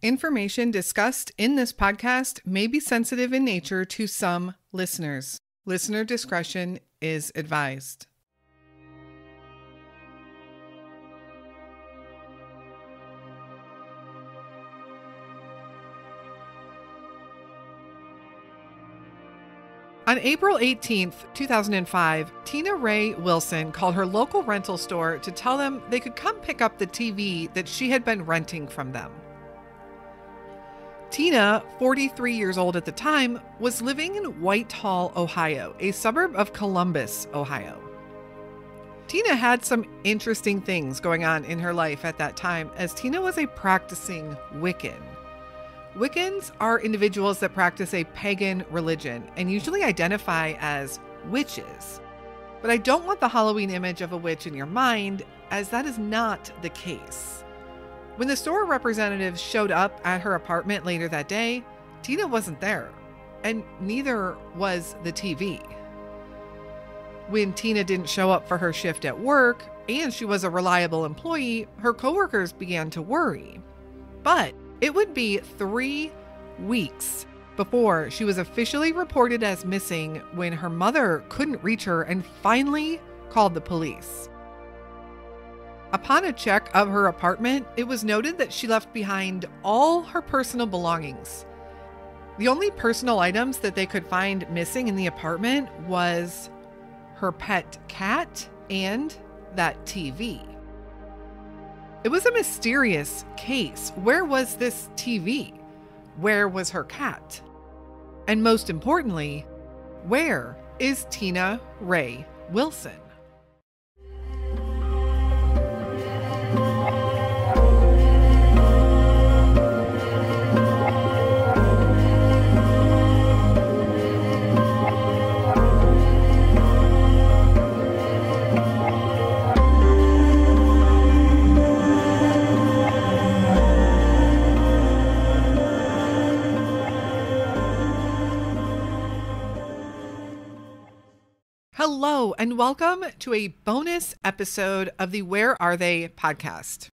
Information discussed in this podcast may be sensitive in nature to some listeners. Listener discretion is advised. On April 18th, 2005, Tina Raye Wilson called her local rental store to tell them they could come pick up the TV that she had been renting from them. Tina, 43 years old at the time, was living in Whitehall, Ohio, a suburb of Columbus, Ohio. Tina had some interesting things going on in her life at that time, as Tina was a practicing Wiccan. Wiccans are individuals that practice a pagan religion and usually identify as witches. But I don't want the Halloween image of a witch in your mind, as that is not the case. When the store representatives showed up at her apartment later that day, Tina wasn't there, and neither was the TV. When Tina didn't show up for her shift at work, and she was a reliable employee, her coworkers began to worry. But it would be 3 weeks before she was officially reported as missing when her mother couldn't reach her and finally called the police. Upon a check of her apartment, it was noted that she left behind all her personal belongings. The only personal items that they could find missing in the apartment was her pet cat and that TV. It was a mysterious case. Where was this TV? Where was her cat? And most importantly, where is Tina Raye Wilson? Hello, and welcome to a bonus episode of the Where Are They? Podcast.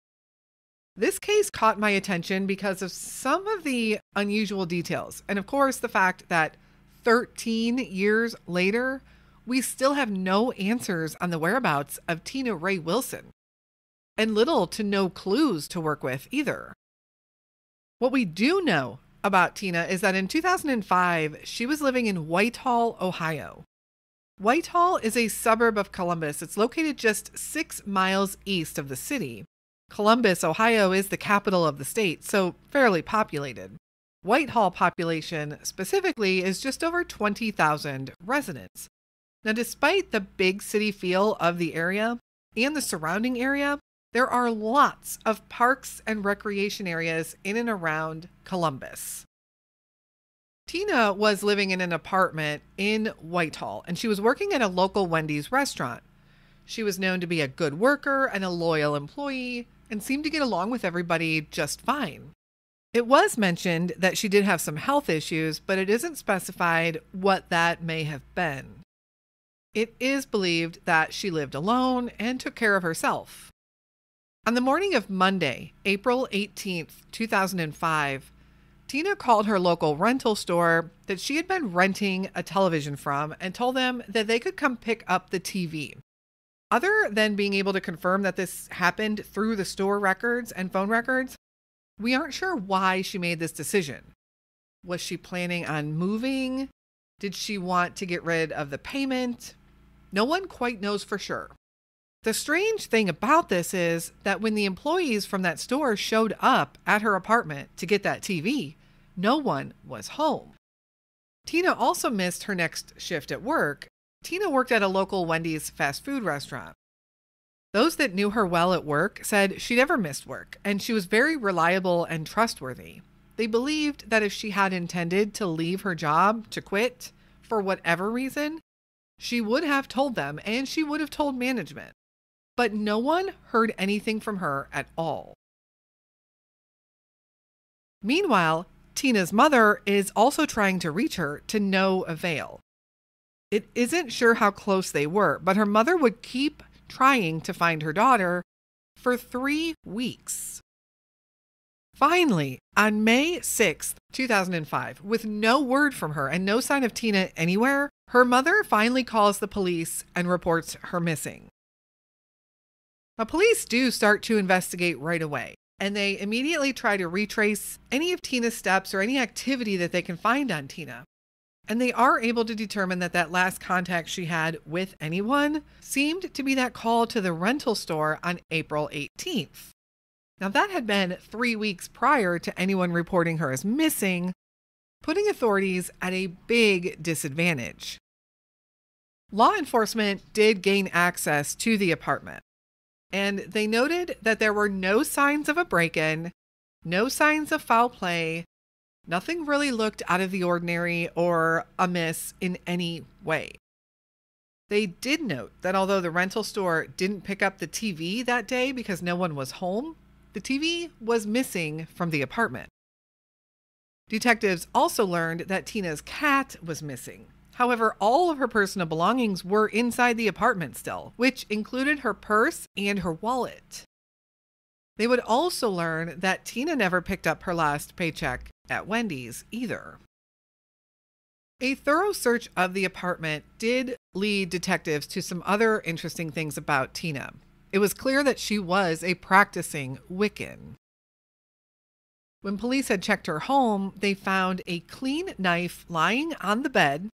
This case caught my attention because of some of the unusual details. And of course, the fact that 13 years later, we still have no answers on the whereabouts of Tina Raye Wilson, and little to no clues to work with either. What we do know about Tina is that in 2005, she was living in Whitehall, Ohio. Whitehall is a suburb of Columbus. It's located just 6 miles east of the city. Columbus, Ohio is the capital of the state, so fairly populated. Whitehall population specifically is just over 20,000 residents. Now, despite the big city feel of the area and the surrounding area, there are lots of parks and recreation areas in and around Columbus. Tina was living in an apartment in Whitehall, and she was working at a local Wendy's restaurant. She was known to be a good worker and a loyal employee and seemed to get along with everybody just fine. It was mentioned that she did have some health issues, but it isn't specified what that may have been. It is believed that she lived alone and took care of herself. On the morning of Monday, April 18th, 2005, Tina called her local rental store that she had been renting a television from and told them that they could come pick up the TV. Other than being able to confirm that this happened through the store records and phone records, we aren't sure why she made this decision. Was she planning on moving? Did she want to get rid of the payment? No one quite knows for sure. The strange thing about this is that when the employees from that store showed up at her apartment to get that TV, no one was home. Tina also missed her next shift at work. Tina worked at a local Wendy's fast food restaurant. Those that knew her well at work said she never missed work, and she was very reliable and trustworthy. They believed that if she had intended to leave her job, to quit, for whatever reason, she would have told them and she would have told management. But no one heard anything from her at all. Meanwhile, Tina's mother is also trying to reach her to no avail. It isn't sure how close they were, but her mother would keep trying to find her daughter for 3 weeks. Finally, on May 6th, 2005, with no word from her and no sign of Tina anywhere, her mother finally calls the police and reports her missing. Now, police do start to investigate right away, and they immediately try to retrace any of Tina's steps or any activity that they can find on Tina. And they are able to determine that that last contact she had with anyone seemed to be that call to the rental store on April 18th. Now, that had been 3 weeks prior to anyone reporting her as missing, putting authorities at a big disadvantage. Law enforcement did gain access to the apartment, and they noted that there were no signs of a break-in, no signs of foul play. Nothing really looked out of the ordinary or amiss in any way. They did note that although the rental store didn't pick up the TV that day because no one was home, the TV was missing from the apartment. Detectives also learned that Tina's cat was missing. However, all of her personal belongings were inside the apartment still, which included her purse and her wallet. They would also learn that Tina never picked up her last paycheck at Wendy's either. A thorough search of the apartment did lead detectives to some other interesting things about Tina. It was clear that she was a practicing Wiccan. When police had checked her home, they found a clean knife lying on the bed,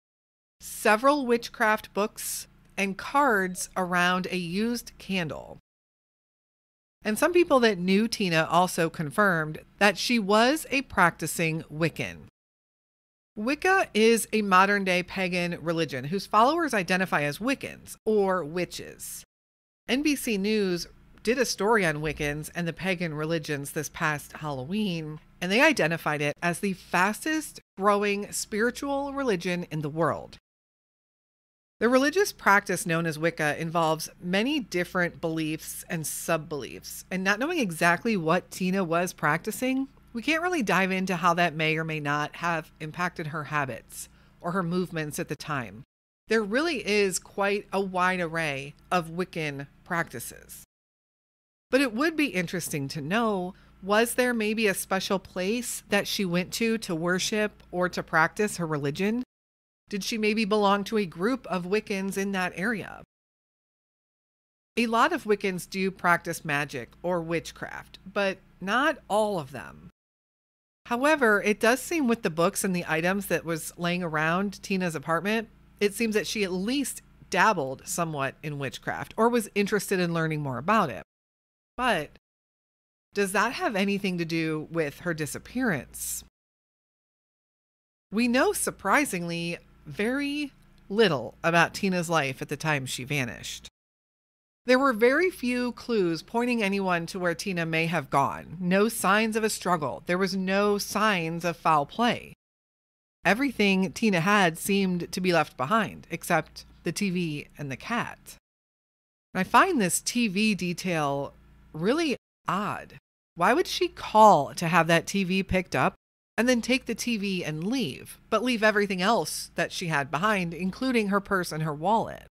several witchcraft books, and cards around a used candle. And some people that knew Tina also confirmed that she was a practicing Wiccan. Wicca is a modern-day pagan religion whose followers identify as Wiccans or witches. NBC News did a story on Wiccans and the pagan religions this past Halloween, and they identified it as the fastest-growing spiritual religion in the world. The religious practice known as Wicca involves many different beliefs and sub-beliefs, and not knowing exactly what Tina was practicing, we can't really dive into how that may or may not have impacted her habits or her movements at the time. There really is quite a wide array of Wiccan practices. But it would be interesting to know, was there maybe a special place that she went to worship or to practice her religion? Did she maybe belong to a group of Wiccans in that area? A lot of Wiccans do practice magic or witchcraft, but not all of them. However, it does seem with the books and the items that was laying around Tina's apartment, it seems that she at least dabbled somewhat in witchcraft or was interested in learning more about it. But does that have anything to do with her disappearance? We know, surprisingly, very little about Tina's life at the time she vanished. There were very few clues pointing anyone to where Tina may have gone. No signs of a struggle. There was no signs of foul play. Everything Tina had seemed to be left behind, except the TV and the cat. And I find this TV detail really odd. Why would she call to have that TV picked up and then take the TV and leave, but leave everything else that she had behind, including her purse and her wallet?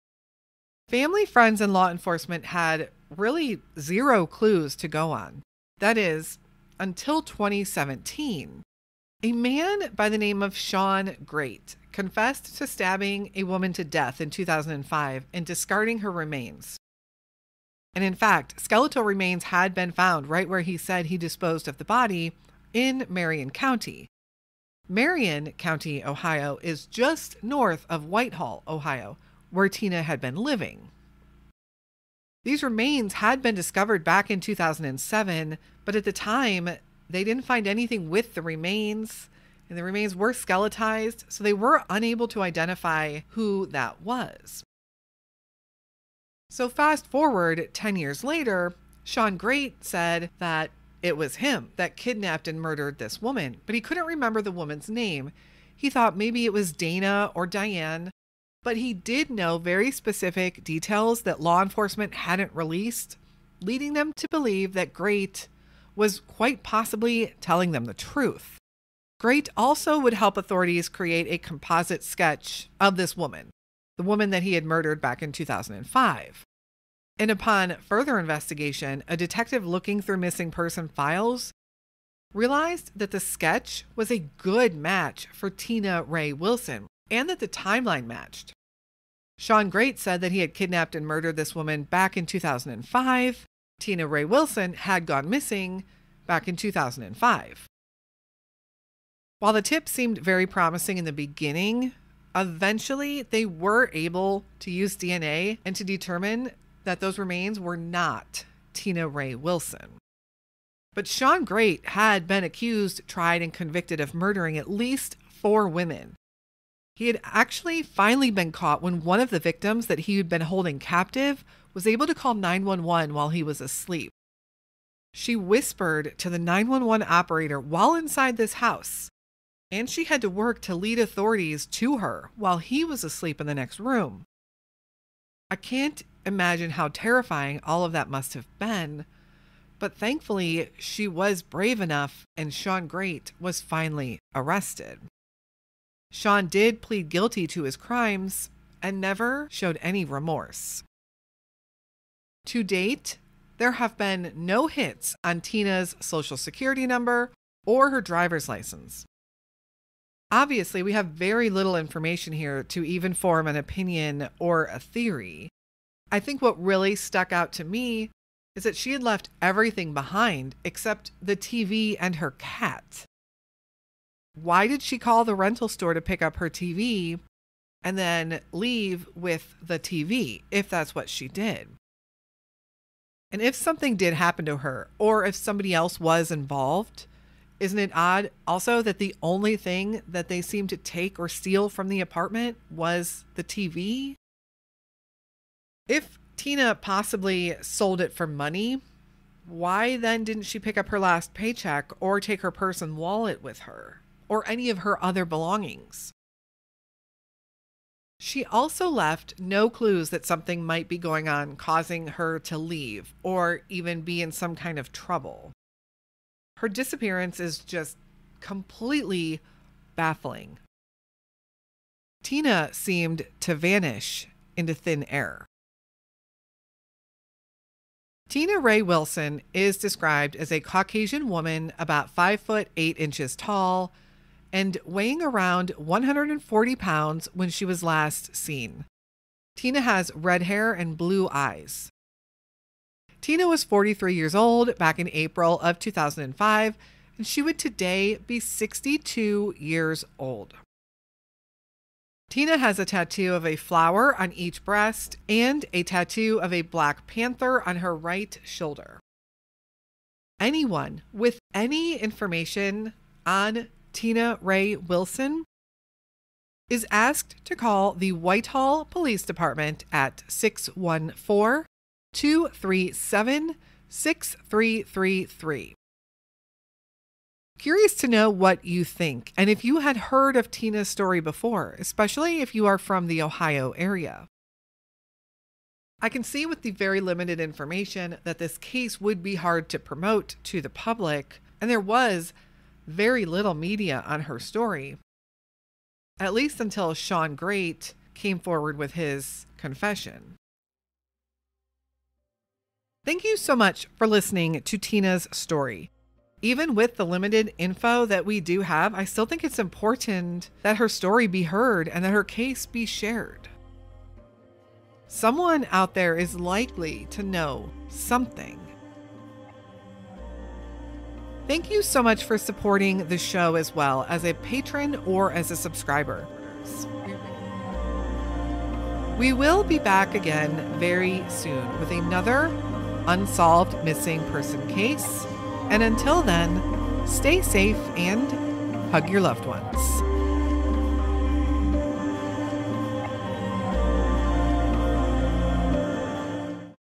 Family, friends, and law enforcement had really zero clues to go on. That is, until 2017. A man by the name of Shawn Grate confessed to stabbing a woman to death in 2005 and discarding her remains. And in fact, skeletal remains had been found right where he said he disposed of the body, in Marion County. Marion County, Ohio, is just north of Whitehall, Ohio, where Tina had been living. These remains had been discovered back in 2007, but at the time, they didn't find anything with the remains, and the remains were skeletized, so they were unable to identify who that was. So fast forward 10 years later, Shawn Grate said that it was him that kidnapped and murdered this woman, but he couldn't remember the woman's name. He thought maybe it was Dana or Diane, but he did know very specific details that law enforcement hadn't released, leading them to believe that Grate was quite possibly telling them the truth. Grate also would help authorities create a composite sketch of this woman, the woman that he had murdered back in 2005. And upon further investigation, a detective looking through missing person files realized that the sketch was a good match for Tina Raye Wilson and that the timeline matched. Shawn Grate said that he had kidnapped and murdered this woman back in 2005. Tina Raye Wilson had gone missing back in 2005. While the tip seemed very promising in the beginning, eventually they were able to use DNA and to determine that those remains were not Tina Raye Wilson. But Shawn Grate had been accused, tried, and convicted of murdering at least 4 women. He had actually finally been caught when one of the victims that he had been holding captive was able to call 911 while he was asleep. She whispered to the 911 operator while inside this house, and she had to work to lead authorities to her while he was asleep in the next room. I can't imagine how terrifying all of that must have been, but thankfully she was brave enough and Shawn Grate was finally arrested. Shawn did plead guilty to his crimes and never showed any remorse. To date, there have been no hits on Tina's social security number or her driver's license. Obviously, we have very little information here to even form an opinion or a theory. I think what really stuck out to me is that she had left everything behind except the TV and her cat. Why did she call the rental store to pick up her TV and then leave with the TV, if that's what she did? And if something did happen to her, or if somebody else was involved, isn't it odd also that the only thing that they seemed to take or steal from the apartment was the TV? If Tina possibly sold it for money, why then didn't she pick up her last paycheck or take her purse and wallet with her, or any of her other belongings? She also left no clues that something might be going on causing her to leave or even be in some kind of trouble. Her disappearance is just completely baffling. Tina seemed to vanish into thin air. Tina Raye Wilson is described as a Caucasian woman about 5'8" tall and weighing around 140 pounds when she was last seen. Tina has red hair and blue eyes. Tina was 43 years old back in April of 2005, and she would today be 62 years old. Tina has a tattoo of a flower on each breast and a tattoo of a Black Panther on her right shoulder. Anyone with any information on Tina Raye Wilson is asked to call the Whitehall Police Department at 614-237-6333. Curious to know what you think and if you had heard of Tina's story before, especially if you are from the Ohio area. I can see with the very limited information that this case would be hard to promote to the public, and there was very little media on her story, at least until Shawn Grate came forward with his confession. Thank you so much for listening to Tina's story. Even with the limited info that we do have, I still think it's important that her story be heard and that her case be shared. Someone out there is likely to know something. Thank you so much for supporting the show as well as a patron or as a subscriber. We will be back again very soon with another unsolved missing person case. And until then, stay safe and hug your loved ones.